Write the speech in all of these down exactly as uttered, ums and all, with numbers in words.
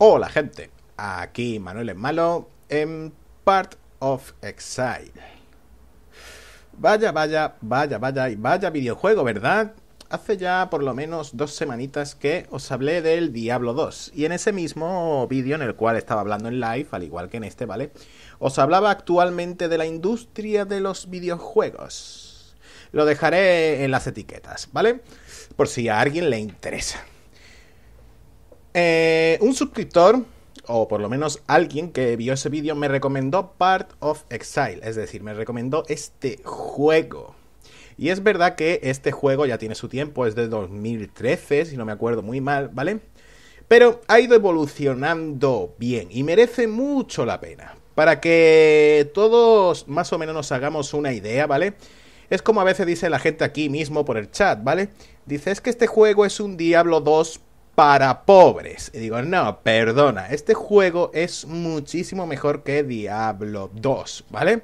Hola gente, aquí Manuel el Malo en Path of Exile. Vaya, vaya, vaya, vaya y vaya videojuego, ¿verdad? Hace ya por lo menos dos semanitas que os hablé del Diablo dos. Y en ese mismo vídeo en el cual estaba hablando en live, al igual que en este, ¿vale? Os hablaba actualmente de la industria de los videojuegos. Lo dejaré en las etiquetas, ¿vale? Por si a alguien le interesa. Eh, un suscriptor, o por lo menos alguien que vio ese vídeo, me recomendó Path of Exile, es decir, me recomendó este juego. Y es verdad que este juego ya tiene su tiempo, es de dos mil trece, si no me acuerdo muy mal, ¿vale? Pero ha ido evolucionando bien y merece mucho la pena. Para que todos más o menos nos hagamos una idea, ¿vale? Es como a veces dice la gente aquí mismo por el chat, ¿vale? Dice, es que este juego es un Diablo dos para pobres. Y digo, no, perdona, este juego es muchísimo mejor que Diablo dos, ¿vale?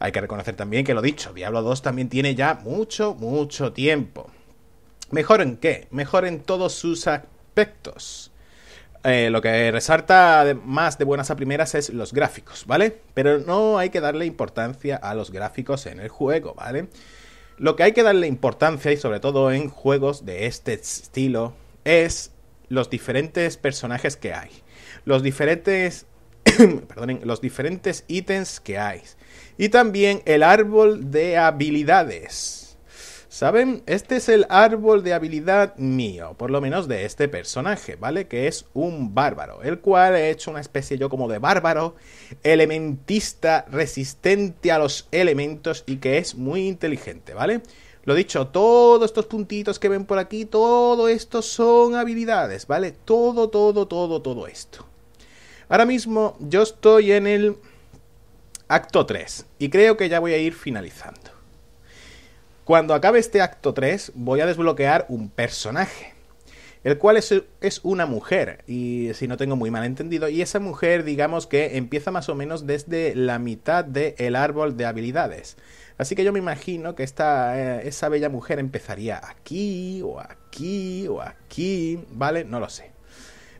Hay que reconocer también que lo dicho, Diablo dos también tiene ya mucho, mucho tiempo. ¿Mejor en qué? Mejor en todos sus aspectos. Eh, lo que resalta más de buenas a primeras es los gráficos, ¿vale? Pero no hay que darle importancia a los gráficos en el juego, ¿vale? Lo que hay que darle importancia, y sobre todo en juegos de este estilo, es los diferentes personajes que hay, los diferentes perdonen, los diferentes ítems que hay, y también el árbol de habilidades. ¿Saben? Este es el árbol de habilidad mío, por lo menos de este personaje, ¿vale? Que es un bárbaro, el cual he hecho una especie yo como de bárbaro elementista, resistente a los elementos y que es muy inteligente, ¿vale? Lo dicho, todos estos puntitos que ven por aquí, todo esto son habilidades, ¿vale? Todo, todo, todo, todo esto. Ahora mismo yo estoy en el acto tres y creo que ya voy a ir finalizando. Cuando acabe este acto tres voy a desbloquear un personaje, el cual es, es una mujer, y si no tengo muy mal entendido, y esa mujer digamos que empieza más o menos desde la mitad del árbol de habilidades. Así que yo me imagino que esta, eh, esa bella mujer empezaría aquí, o aquí, o aquí, ¿vale? No lo sé.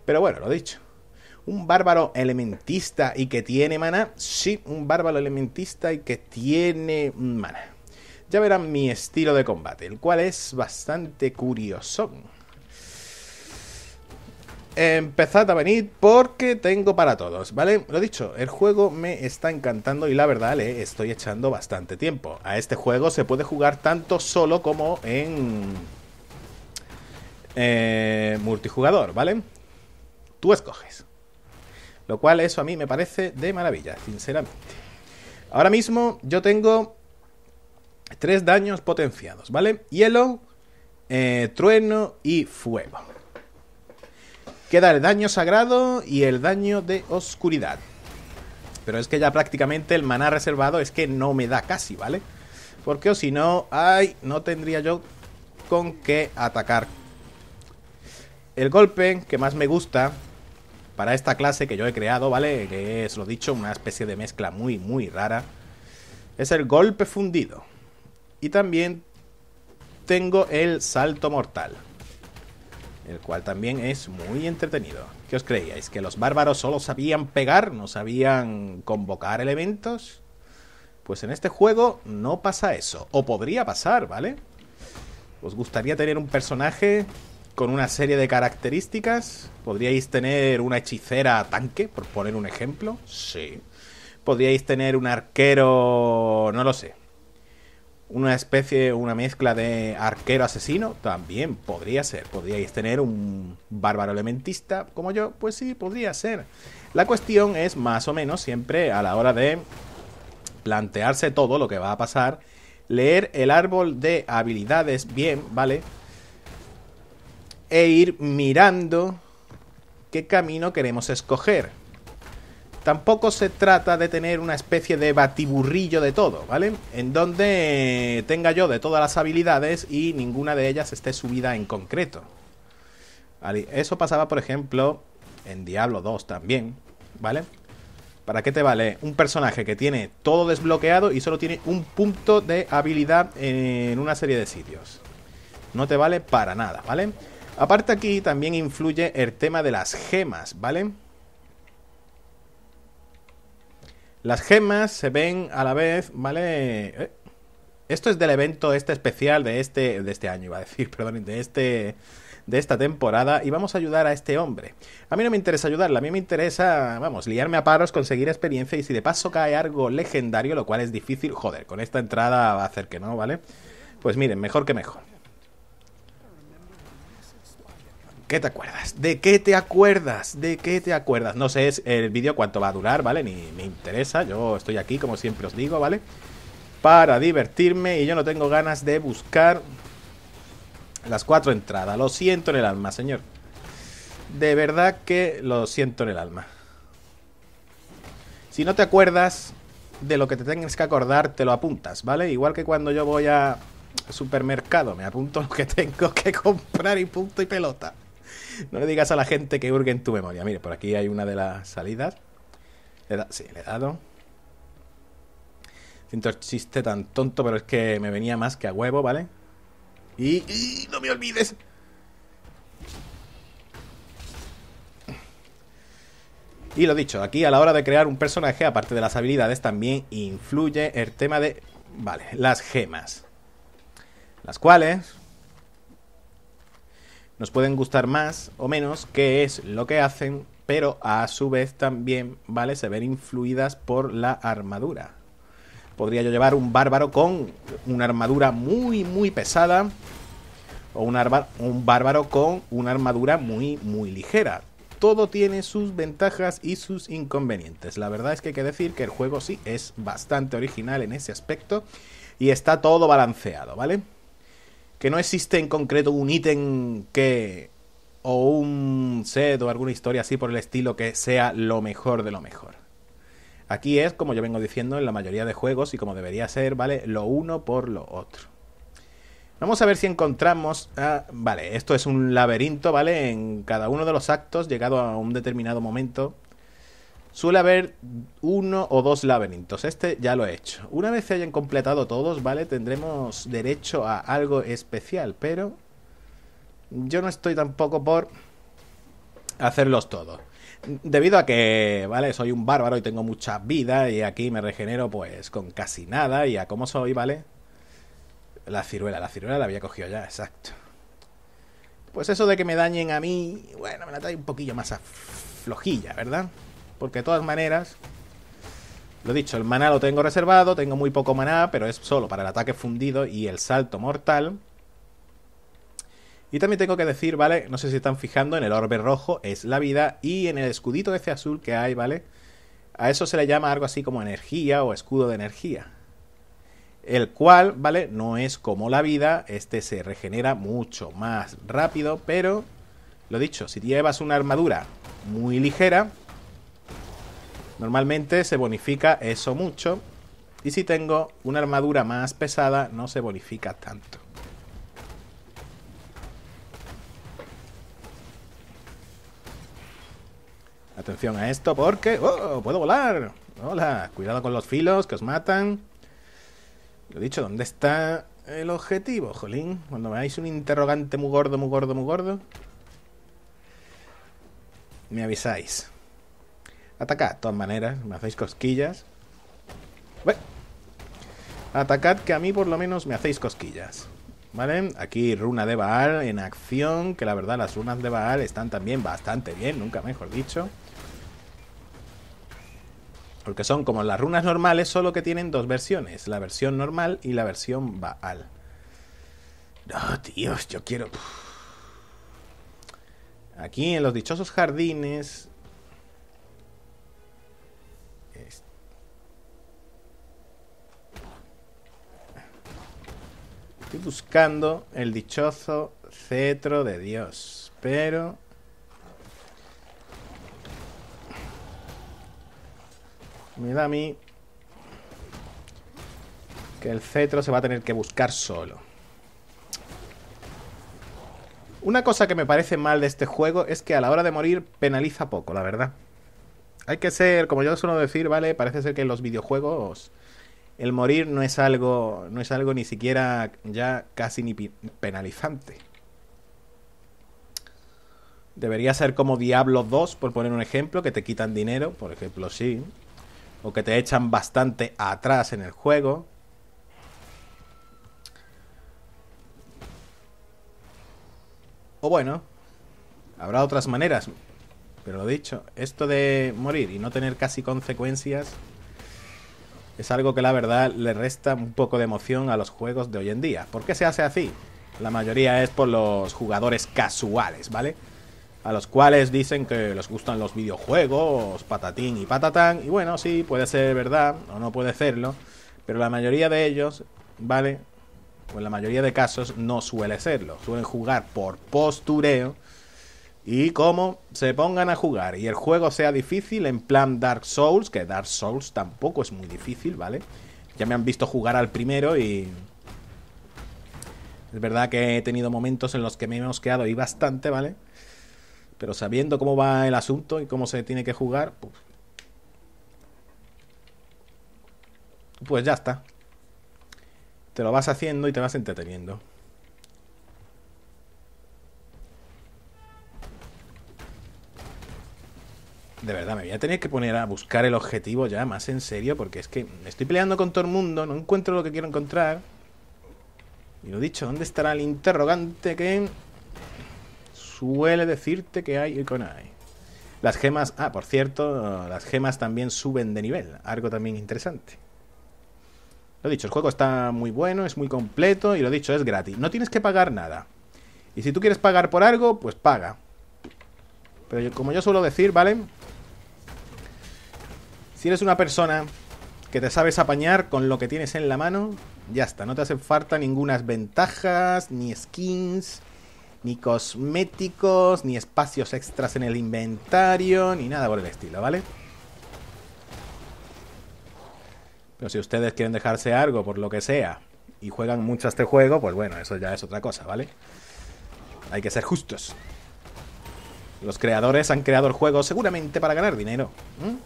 Pero bueno, lo dicho. ¿Un bárbaro elementista y que tiene mana? Sí, un bárbaro elementista y que tiene mana. Ya verán mi estilo de combate, el cual es bastante curioso. Empezad a venir porque tengo para todos, ¿vale? Lo dicho, el juego me está encantando y la verdad le estoy echando bastante tiempo. A este juego se puede jugar tanto solo como en eh, multijugador, ¿vale? Tú escoges. Lo cual eso a mí me parece de maravilla, sinceramente. Ahora mismo yo tengo tres daños potenciados, ¿vale? Hielo, eh, trueno y fuego. Queda el daño sagrado y el daño de oscuridad. Pero es que ya prácticamente el maná reservado es que no me da casi, ¿vale? Porque o si no, ay, no tendría yo con qué atacar. El golpe que más me gusta para esta clase que yo he creado, ¿vale? Que es, lo dicho, una especie de mezcla muy, muy rara. Es el golpe fundido. Y también tengo el salto mortal, el cual también es muy entretenido. ¿Qué os creíais? ¿Que los bárbaros solo sabían pegar? ¿No sabían convocar elementos? Pues en este juego no pasa eso. O podría pasar, ¿vale? ¿Os gustaría tener un personaje con una serie de características? ¿Podríais tener una hechicera tanque, por poner un ejemplo? Sí. ¿Podríais tener un arquero? No lo sé. Una especie, una mezcla de arquero asesino, también podría ser. ¿Podríais tener un bárbaro elementista como yo? Pues sí, podría ser. La cuestión es más o menos siempre a la hora de plantearse todo lo que va a pasar, leer el árbol de habilidades bien, ¿vale? E ir mirando qué camino queremos escoger. Tampoco se trata de tener una especie de batiburrillo de todo, ¿vale? En donde tenga yo de todas las habilidades y ninguna de ellas esté subida en concreto. Eso pasaba, por ejemplo, en Diablo dos también, ¿vale? ¿Para qué te vale un personaje que tiene todo desbloqueado y solo tiene un punto de habilidad en una serie de sitios? No te vale para nada, ¿vale? Aparte aquí también influye el tema de las gemas, ¿vale? Las gemas se ven a la vez, ¿vale? ¿Eh? Esto es del evento este especial de este, de este año, iba a decir, perdón, de este... de esta temporada, y vamos a ayudar a este hombre. A mí no me interesa ayudarla, a mí me interesa, vamos, liarme a paros, conseguir experiencia, y si de paso cae algo legendario, lo cual es difícil, joder, con esta entrada va a hacer que no, ¿vale? Pues miren, mejor que mejor. ¿Qué te acuerdas? ¿De qué te acuerdas? ¿De qué te acuerdas? No sé el vídeo cuánto va a durar, ¿vale? Ni me interesa, yo estoy aquí, como siempre os digo, ¿vale? Para divertirme, y yo no tengo ganas de buscar... Las cuatro entradas. Lo siento en el alma, señor. De verdad que lo siento en el alma. Si no te acuerdas de lo que te tengas que acordar, te lo apuntas, ¿vale? Igual que cuando yo voy a supermercado, me apunto lo que tengo que comprar y punto y pelota. No le digas a la gente que hurgue en tu memoria. Mire, por aquí hay una de las salidas. Le da... Sí, le he dado. Siento el chiste tan tonto, pero es que me venía más que a huevo, ¿vale? Y, y no me olvides. Y lo dicho, aquí a la hora de crear un personaje, aparte de las habilidades, también influye el tema de... Vale, las gemas. Las cuales nos pueden gustar más o menos, que es lo que hacen, pero a su vez también, vale, se ven influidas por la armadura. Podría yo llevar un bárbaro con una armadura muy, muy pesada. O un, arba, un bárbaro con una armadura muy, muy ligera. Todo tiene sus ventajas y sus inconvenientes. La verdad es que hay que decir que el juego sí es bastante original en ese aspecto. Y está todo balanceado, ¿vale? Que no existe en concreto un ítem que... O un set o alguna historia así por el estilo que sea lo mejor de lo mejor. Aquí es, como yo vengo diciendo en la mayoría de juegos y como debería ser, ¿vale? Lo uno por lo otro. Vamos a ver si encontramos... A... Vale, esto es un laberinto, ¿vale? En cada uno de los actos, llegado a un determinado momento, suele haber uno o dos laberintos. Este ya lo he hecho. Una vez se hayan completado todos, ¿vale? Tendremos derecho a algo especial, pero yo no estoy tampoco por hacerlos todos. Debido a que, vale, soy un bárbaro y tengo mucha vida y aquí me regenero pues con casi nada y a como soy, vale. La ciruela, la ciruela la había cogido ya, exacto. Pues eso de que me dañen a mí, bueno, me la trae un poquillo más flojilla, ¿verdad? Porque de todas maneras, lo dicho, el maná lo tengo reservado, tengo muy poco maná, pero es solo para el ataque fundido y el salto mortal. Y también tengo que decir, ¿vale? No sé si están fijando, en el orbe rojo es la vida y en el escudito ese azul que hay, ¿vale? A eso se le llama algo así como energía o escudo de energía. El cual, ¿vale? No es como la vida, este se regenera mucho más rápido, pero, lo dicho, si llevas una armadura muy ligera, normalmente se bonifica eso mucho. Y si tengo una armadura más pesada, no se bonifica tanto. Atención a esto porque... ¡Oh! ¡Puedo volar! ¡Hola! Cuidado con los filos que os matan. Lo dicho, ¿dónde está el objetivo, jolín? Cuando veáis un interrogante muy gordo, muy gordo, muy gordo, me avisáis. Atacad, de todas maneras. Me hacéis cosquillas. Bueno. Atacad, que a mí por lo menos me hacéis cosquillas. ¿Vale? Aquí runa de Baal en acción, que la verdad las runas de Baal están también bastante bien, nunca mejor dicho. Porque son como las runas normales, solo que tienen dos versiones, la versión normal y la versión Baal. No, tíos, yo quiero... Aquí en los dichosos jardines... Estoy buscando el dichoso cetro de Dios, pero... Me da a mí que el cetro se va a tener que buscar solo. Una cosa que me parece mal de este juego es que a la hora de morir penaliza poco, la verdad. Hay que ser, como yo suelo decir, ¿vale? Parece ser que en los videojuegos... El morir no es algo, no es algo ni siquiera ya casi ni penalizante. Debería ser como Diablo dos, por poner un ejemplo, que te quitan dinero, por ejemplo, sí. O que te echan bastante atrás en el juego. O bueno, habrá otras maneras. Pero lo dicho, esto de morir y no tener casi consecuencias es algo que la verdad le resta un poco de emoción a los juegos de hoy en día. ¿Por qué se hace así? La mayoría es por los jugadores casuales, ¿vale? A los cuales dicen que les gustan los videojuegos, patatín y patatán. Y bueno, sí, puede ser verdad o no puede serlo. Pero la mayoría de ellos, ¿vale? O en la mayoría de casos no suele serlo. Suelen jugar por postureo. Y como se pongan a jugar y el juego sea difícil, en plan Dark Souls, que Dark Souls tampoco es muy difícil, ¿vale? Ya me han visto jugar al primero y... es verdad que he tenido momentos en los que me he mosqueado y bastante, ¿vale? Pero sabiendo cómo va el asunto y cómo se tiene que jugar, pues, pues ya está. Te lo vas haciendo y te vas entreteniendo. De verdad, me voy a tener que poner a buscar el objetivo ya más en serio, porque es que me estoy peleando con todo el mundo, no encuentro lo que quiero encontrar. Y lo dicho, ¿dónde estará el interrogante que... suele decirte que hay y con hay? Las gemas, ah, por cierto, las gemas también suben de nivel, algo también interesante. Lo dicho, el juego está muy bueno, es muy completo y lo dicho, es gratis. No tienes que pagar nada. Y si tú quieres pagar por algo, pues paga. Pero yo, como yo suelo decir, ¿vale? Si eres una persona que te sabes apañar con lo que tienes en la mano, ya está, no te hacen falta ninguna ventajas, ni skins... ni cosméticos, ni espacios extras en el inventario, ni nada por el estilo, ¿vale? Pero si ustedes quieren dejarse algo por lo que sea y juegan mucho a este juego, pues bueno, eso ya es otra cosa, ¿vale? Hay que ser justos. Los creadores han creado el juego seguramente para ganar dinero, ¿eh?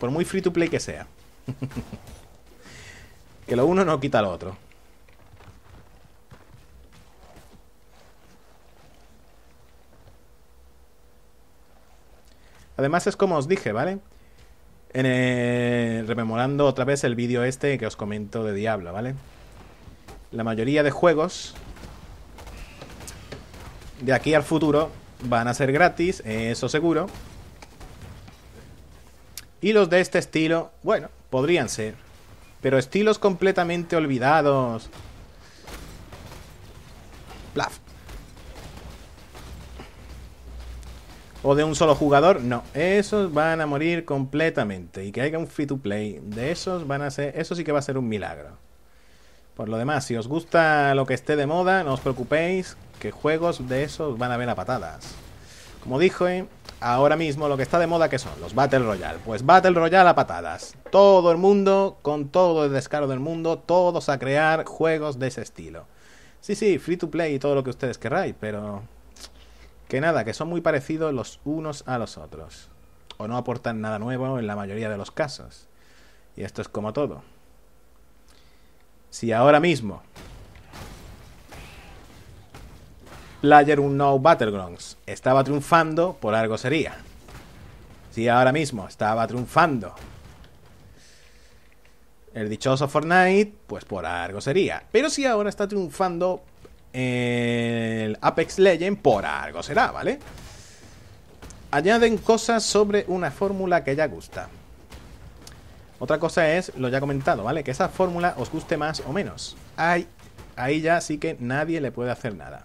Por muy free to play que sea. Que lo uno no quita lo otro. Además es como os dije, ¿vale? En el... rememorando otra vez el vídeo este que os comento de Diablo, ¿vale? La mayoría de juegos de aquí al futuro van a ser gratis, eso seguro. Y los de este estilo, bueno, podrían ser. Pero estilos completamente olvidados. Plaf. O de un solo jugador, no. Esos van a morir completamente. Y que haya un free to play de esos van a ser... eso sí que va a ser un milagro. Por lo demás, si os gusta lo que esté de moda, no os preocupéis, que juegos de esos van a ver a patadas. Como dije, ahora mismo lo que está de moda, ¿qué son? Los Battle Royale. Pues Battle Royale a patadas. Todo el mundo, con todo el descaro del mundo, todos a crear juegos de ese estilo. Sí, sí, free to play y todo lo que ustedes queráis, pero... que nada, que son muy parecidos los unos a los otros. O no aportan nada nuevo en la mayoría de los casos. Y esto es como todo. Si ahora mismo Player Unknown Battlegrounds estaba triunfando, por algo sería. Si ahora mismo estaba triunfando el dichoso Fortnite, pues por algo sería. Pero si ahora está triunfando el Apex Legend, por algo será, ¿vale? Añaden cosas sobre una fórmula que ya gusta. Otra cosa es, lo ya comentado, ¿vale? Que esa fórmula os guste más o menos. Ay, ahí ya sí que nadie le puede hacer nada.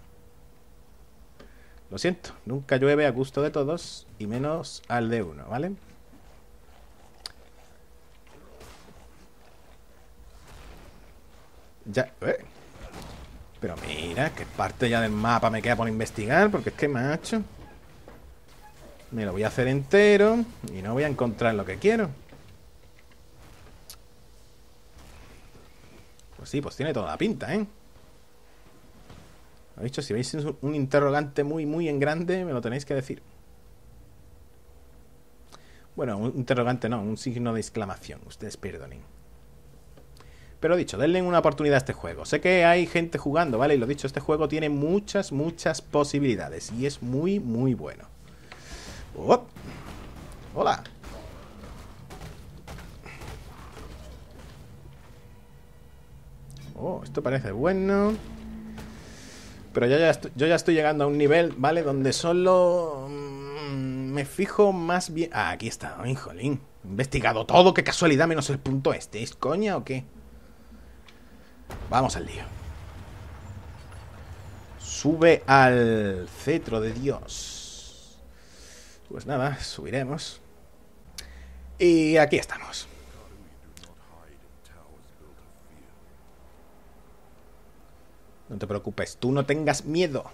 Lo siento, nunca llueve a gusto de todos y menos al de uno, ¿vale? Ya... Eh. Pero mira, qué parte ya del mapa me queda por investigar, porque es que, macho, me lo voy a hacer entero y no voy a encontrar lo que quiero. Pues sí, pues tiene toda la pinta, ¿eh? Lo dicho, si veis un interrogante muy, muy en grande, me lo tenéis que decir. Bueno, un interrogante no, un signo de exclamación, ustedes perdonen. Pero dicho, denle una oportunidad a este juego. Sé que hay gente jugando, ¿vale? Y lo dicho, este juego tiene muchas, muchas posibilidades. Y es muy, muy bueno. ¡Oh! ¡Hola! Oh, esto parece bueno. Pero yo ya, estoy, yo ya estoy llegando a un nivel, ¿vale? Donde solo mmm, me fijo más bien... Ah, aquí está. ¡Ay, jolín! He investigado todo. ¡Qué casualidad! Menos el punto este. ¿Es coña o qué? Vamos al lío. Sube al cetro de Dios. Pues nada, subiremos. Y aquí estamos. No te preocupes, tú no tengas miedo.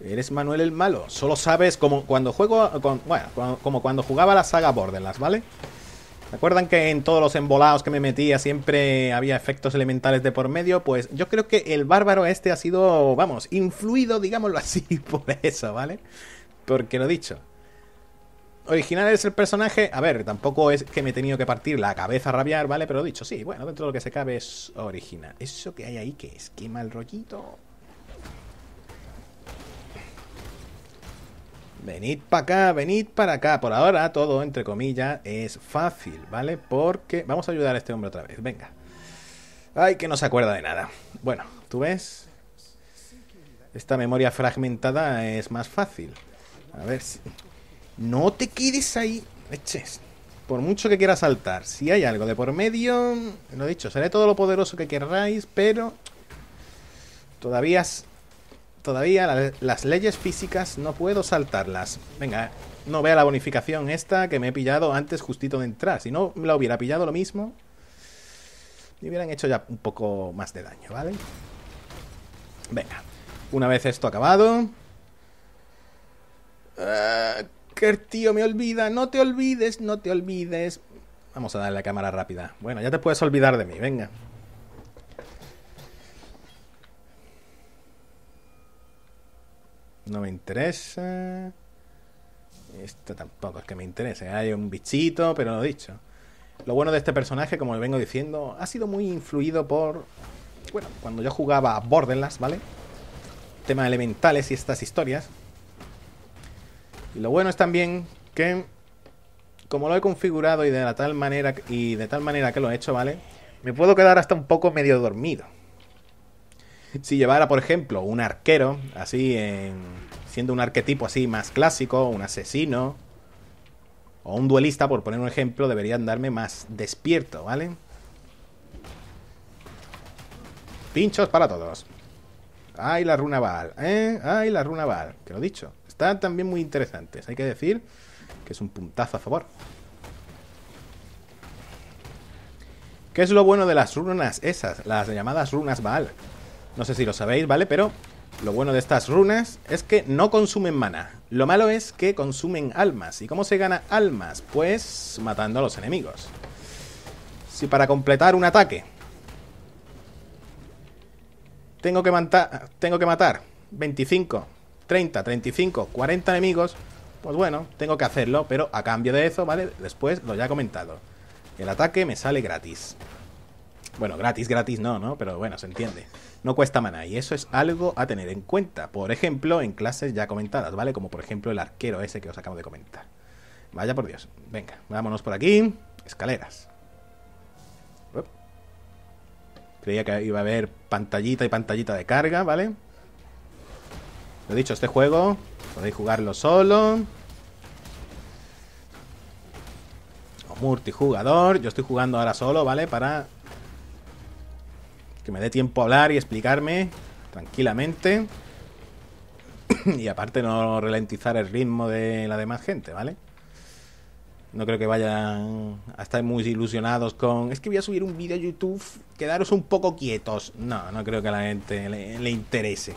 Eres Manuel el Malo. Solo sabes como cuando juego... Con, bueno, como, como cuando jugaba la saga Borderlands, ¿vale? ¿Se acuerdan que en todos los embolados que me metía siempre había efectos elementales de por medio? Pues yo creo que el bárbaro este ha sido, vamos, influido, digámoslo así, por eso, ¿vale? Porque lo dicho. Original es el personaje, a ver, tampoco es que me he tenido que partir la cabeza a rabiar, ¿vale? Pero dicho, sí, bueno, dentro de lo que se cabe es original. ¿Eso que hay ahí qué es? ¿Qué mal rollito? Venid para acá, venid para acá. Por ahora todo, entre comillas, es fácil, ¿vale? Porque... Vamos a ayudar a este hombre otra vez, venga. Ay, que no se acuerda de nada. Bueno, ¿tú ves? Esta memoria fragmentada es más fácil. A ver si... No te quedes ahí, leches. Por mucho que quieras saltar, si hay algo de por medio, lo dicho, seré todo lo poderoso que querráis, pero todavía, todavía la, las leyes físicas no puedo saltarlas. Venga, no vea la bonificación esta que me he pillado antes justito de entrar. Si no la hubiera pillado lo mismo, me hubieran hecho ya un poco más de daño, ¿vale? Venga, una vez esto acabado... Uh... Tío, me olvida, no te olvides, no te olvides. Vamos a darle la cámara rápida. Bueno, ya te puedes olvidar de mí, venga. No me interesa. Esto tampoco es que me interese. Hay un bichito, pero lo dicho. Lo bueno de este personaje, como le vengo diciendo, ha sido muy influido por... Bueno, cuando yo jugaba a Borderlands, ¿vale? Temas elementales y estas historias. Y lo bueno es también que, como lo he configurado y de la tal manera y de tal manera que lo he hecho, ¿vale? Me puedo quedar hasta un poco medio dormido. Si llevara, por ejemplo, un arquero, así, en, siendo un arquetipo así más clásico, un asesino, o un duelista, por poner un ejemplo, debería andarme más despierto, ¿vale? Pinchos para todos. ¡Ay, la runa Baal! ¿Eh? ¡Ay, la runa Baal! Que lo he dicho. Están también muy interesantes, hay que decir que es un puntazo a favor. ¿Qué es lo bueno de las runas esas? Las llamadas runas Baal. No sé si lo sabéis, ¿vale? Pero lo bueno de estas runas es que no consumen mana. Lo malo es que consumen almas. ¿Y cómo se gana almas? Pues matando a los enemigos. Si para completar un ataque tengo que matar, tengo que matar veinticinco, treinta, treinta y cinco, cuarenta enemigos, pues bueno, tengo que hacerlo, pero a cambio de eso, ¿vale? Después lo ya he comentado. El ataque me sale gratis. Bueno, gratis, gratis no, ¿no? Pero bueno, se entiende. No cuesta maná y eso es algo a tener en cuenta. Por ejemplo, en clases ya comentadas, ¿vale? Como por ejemplo el arquero ese que os acabo de comentar. Vaya por Dios. Venga, vámonos por aquí. Escaleras. Uop. Creía que iba a haber pantallita y pantallita de carga, ¿vale? Lo dicho, este juego podéis jugarlo solo o multijugador. Yo estoy jugando ahora solo, ¿vale? Para que me dé tiempo a hablar y explicarme tranquilamente. Y aparte no ralentizar el ritmo de la demás gente, ¿vale? No creo que vayan a estar muy ilusionados con... Es que voy a subir un vídeo a YouTube, quedaros un poco quietos. No, no creo que a la gente le, le interese.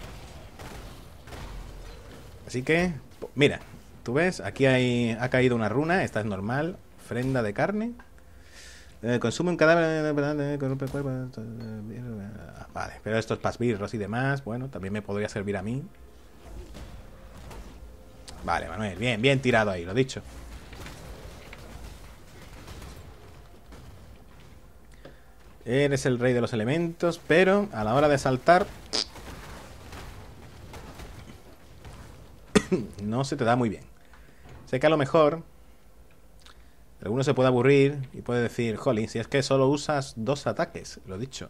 Así que, mira, tú ves, aquí hay, ha caído una runa, esta es normal, ofrenda de carne. Eh, consume un cadáver... Vale, pero estos pasbirros y demás, bueno, también me podría servir a mí. Vale, Manuel, bien, bien tirado ahí, lo dicho. Eres el rey de los elementos, pero a la hora de saltar... no se te da muy bien. Sé que a lo mejor alguno se puede aburrir y puede decir, jolín, si es que solo usas dos ataques, lo dicho.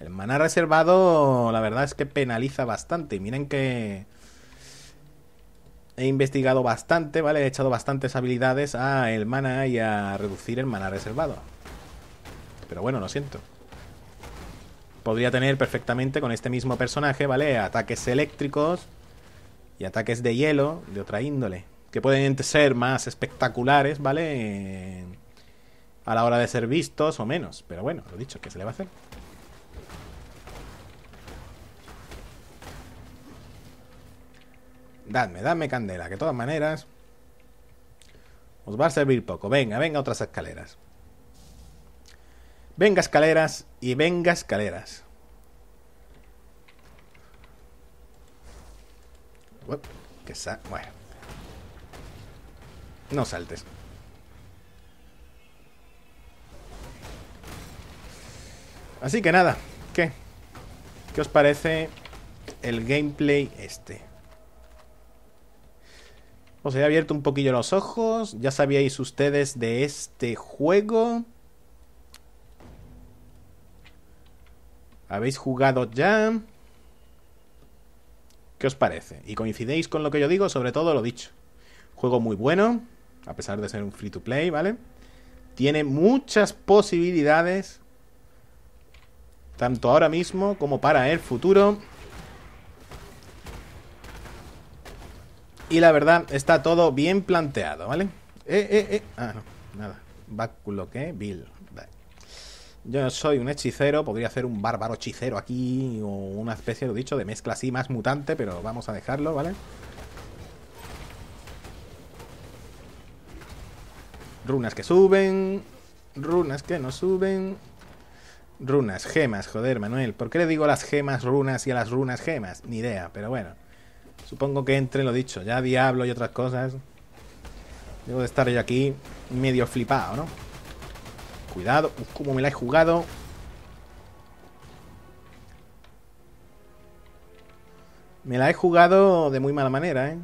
El maná reservado, la verdad es que penaliza bastante. Miren que he investigado bastante, ¿vale? He echado bastantes habilidades a el maná y a reducir el maná reservado. Pero bueno, lo siento. Podría tener perfectamente con este mismo personaje, ¿vale? Ataques eléctricos y ataques de hielo de otra índole, que pueden ser más espectaculares, ¿vale? A la hora de ser vistos o menos. Pero bueno, lo dicho, ¿qué se le va a hacer? Dadme, dadme candela, que de todas maneras os va a servir poco. Venga, venga, otras escaleras. Venga, escaleras y venga, escaleras. Uf, que sa... Bueno. No saltes. Así que nada, ¿qué? ¿Qué os parece el gameplay este? Os he abierto un poquillo los ojos. Ya sabíais ustedes de este juego. ¿Habéis jugado ya? ¿Qué os parece? ¿Y coincidéis con lo que yo digo? Sobre todo lo dicho. Juego muy bueno, a pesar de ser un free to play, ¿vale? Tiene muchas posibilidades, tanto ahora mismo como para el futuro. Y la verdad, está todo bien planteado, ¿vale? Eh, eh, eh. Ah, no, nada. Báculo, ¿qué? Bill. Yo soy un hechicero, podría ser un bárbaro hechicero aquí, o una especie, lo dicho, de mezcla así, más mutante, pero vamos a dejarlo, ¿vale? Runas que suben, runas que no suben, runas, gemas, joder, Manuel, ¿por qué le digo a las gemas runas y a las runas gemas? Ni idea, pero bueno, supongo que entre lo dicho, ya Diablo y otras cosas. Debo de estar yo aquí medio flipado, ¿no? Cuidado, como me la he jugado. Me la he jugado de muy mala manera, ¿eh?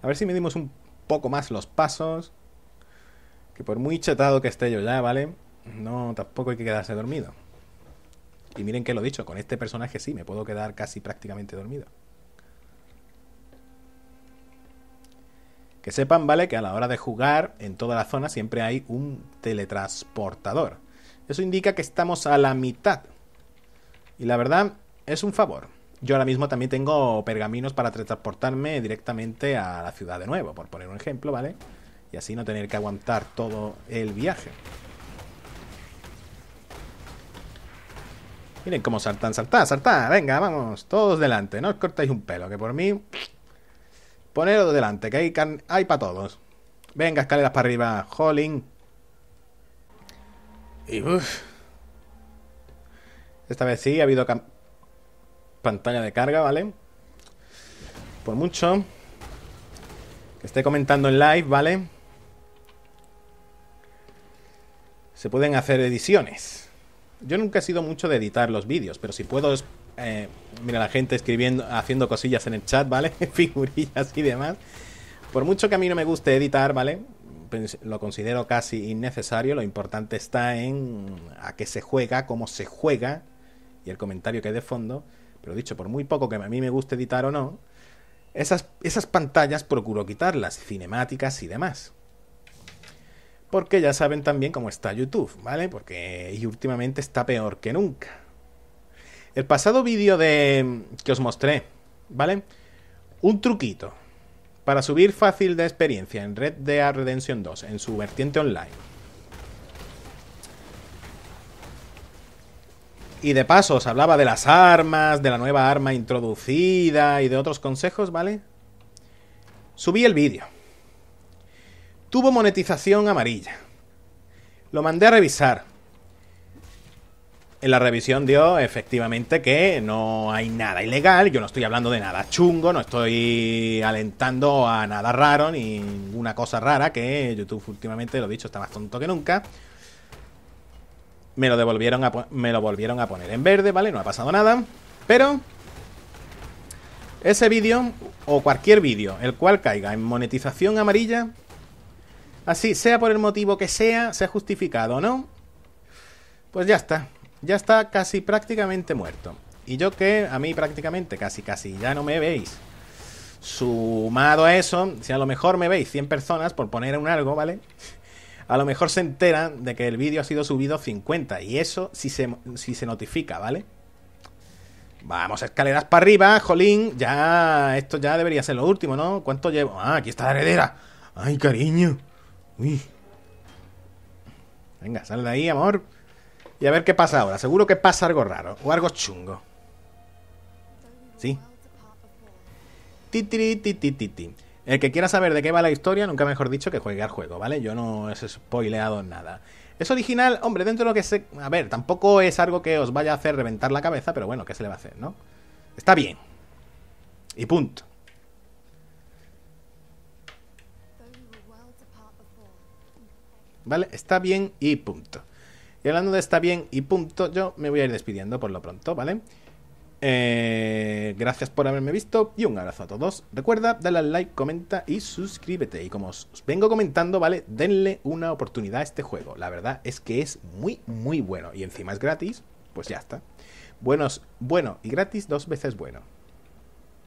A ver si medimos un poco más los pasos. Que por muy chetado que esté yo ya, ¿vale? No, tampoco hay que quedarse dormido. Y miren que lo he dicho, con este personaje sí, me puedo quedar casi prácticamente dormido. Que sepan, ¿vale? Que a la hora de jugar en toda la zona siempre hay un teletransportador. Eso indica que estamos a la mitad. Y la verdad, es un favor. Yo ahora mismo también tengo pergaminos para teletransportarme directamente a la ciudad de nuevo, por poner un ejemplo, ¿vale? Y así no tener que aguantar todo el viaje. Miren cómo saltan, saltan, saltan. Venga, vamos, todos delante. No os cortáis un pelo, que por mí... Poneros delante, que hay, can hay para todos. Venga, escaleras para arriba, jolín. Y uff. Esta vez sí ha habido pantalla de carga, ¿vale? Por mucho que esté comentando en live, ¿vale? Se pueden hacer ediciones. Yo nunca he sido mucho de editar los vídeos, pero si puedo... Eh, mira, la gente escribiendo, haciendo cosillas en el chat, ¿vale? Figurillas y demás. Por mucho que a mí no me guste editar, ¿vale? Lo considero casi innecesario. Lo importante está en a qué se juega, cómo se juega y el comentario que hay de fondo. Pero dicho, por muy poco que a mí me guste editar o no, esas, esas pantallas procuro quitarlas, cinemáticas y demás. Porque ya saben también cómo está YouTube, ¿vale? Porque y últimamente está peor que nunca. El pasado vídeo de que os mostré, ¿vale? Un truquito para subir fácil de experiencia en Red Dead Redemption dos, en su vertiente online. Y de paso os hablaba de las armas, de la nueva arma introducida y de otros consejos, ¿vale? Subí el vídeo. Tuvo monetización amarilla. Lo mandé a revisar. En la revisión dio efectivamente que no hay nada ilegal, yo no estoy hablando de nada chungo, no estoy alentando a nada raro, ni ninguna cosa rara, que YouTube últimamente, lo dicho, está más tonto que nunca. Me lo devolvieron a, me lo volvieron a poner en verde, ¿vale? No ha pasado nada, pero Ese vídeo, o cualquier vídeo, el cual caiga en monetización amarilla, así sea por el motivo que sea, sea justificado o no, pues ya está. Ya está casi prácticamente muerto. Y yo que a mí prácticamente, casi casi, ya no me veis. Sumado a eso, si a lo mejor me veis cien personas, por poner un algo, ¿vale? A lo mejor se enteran de que el vídeo ha sido subido cincuenta. Y eso si se, si se notifica, ¿vale? Vamos, escaleras para arriba, jolín. Ya, esto ya debería ser lo último, ¿no? ¿Cuánto llevo? Ah, aquí está la heredera. Ay, cariño. Uy. Venga, sal de ahí, amor. Y a ver qué pasa ahora. Seguro que pasa algo raro. O algo chungo. Sí. Ti, ti, ti, ti, ti, ti. El que quiera saber de qué va la historia, nunca mejor dicho, que juegue al juego, ¿vale? Yo no he spoileado nada. Es original, hombre, dentro de lo que sé... A ver, tampoco es algo que os vaya a hacer reventar la cabeza, pero bueno, ¿qué se le va a hacer, no? Está bien. Y punto. ¿Vale? Está bien y punto. Y hablando de está bien y punto, yo me voy a ir despidiendo por lo pronto, ¿vale? Eh, gracias por haberme visto y un abrazo a todos. Recuerda, dale al like, comenta y suscríbete. Y como os vengo comentando, ¿vale? Denle una oportunidad a este juego. La verdad es que es muy, muy bueno. Y encima es gratis, pues ya está. Buenos, bueno y gratis dos veces bueno.